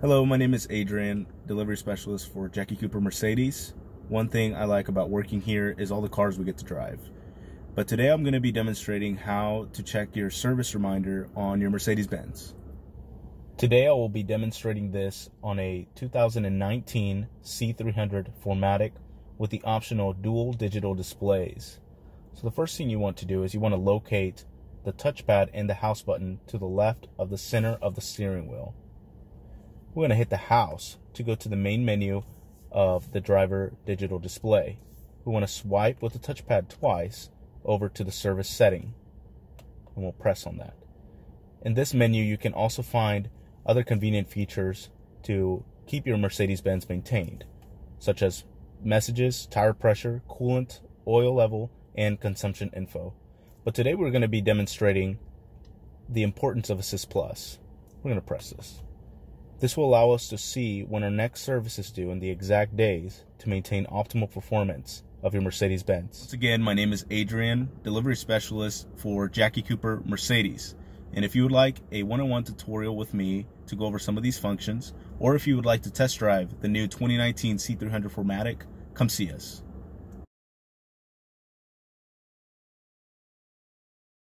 Hello, my name is Adrian, delivery specialist for Jackie Cooper Mercedes. One thing I like about working here is all the cars we get to drive. But today I'm going to be demonstrating how to check your service reminder on your Mercedes-Benz. Today I will be demonstrating this on a 2019 C300 4Matic with the optional dual digital displays. So the first thing you want to do is you want to locate the touchpad and the house button to the left of the center of the steering wheel. We're going to hit the house to go to the main menu of the driver digital display. We want to swipe with the touchpad twice over to the service setting, and we'll press on that. In this menu, you can also find other convenient features to keep your Mercedes-Benz maintained, such as messages, tire pressure, coolant, oil level, and consumption info. But today we're going to be demonstrating the importance of Assist Plus. We're going to press this. This will allow us to see when our next service is due and the exact days to maintain optimal performance of your Mercedes-Benz. Once again, my name is Adrian, delivery specialist for Jackie Cooper Mercedes. And if you would like a one-on-one tutorial with me to go over some of these functions, or if you would like to test drive the new 2019 C300 4Matic, come see us.